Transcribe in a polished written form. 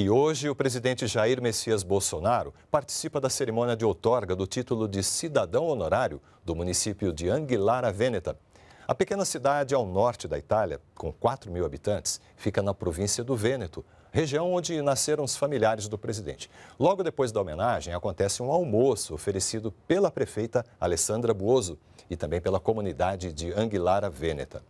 E hoje o presidente Jair Messias Bolsonaro participa da cerimônia de outorga do título de cidadão honorário do município de Anguillara Veneta. A pequena cidade ao norte da Itália, com 4 mil habitantes, fica na província do Vêneto, região onde nasceram os familiares do presidente. Logo depois da homenagem, acontece um almoço oferecido pela prefeita Alessandra Buoso e também pela comunidade de Anguillara Veneta.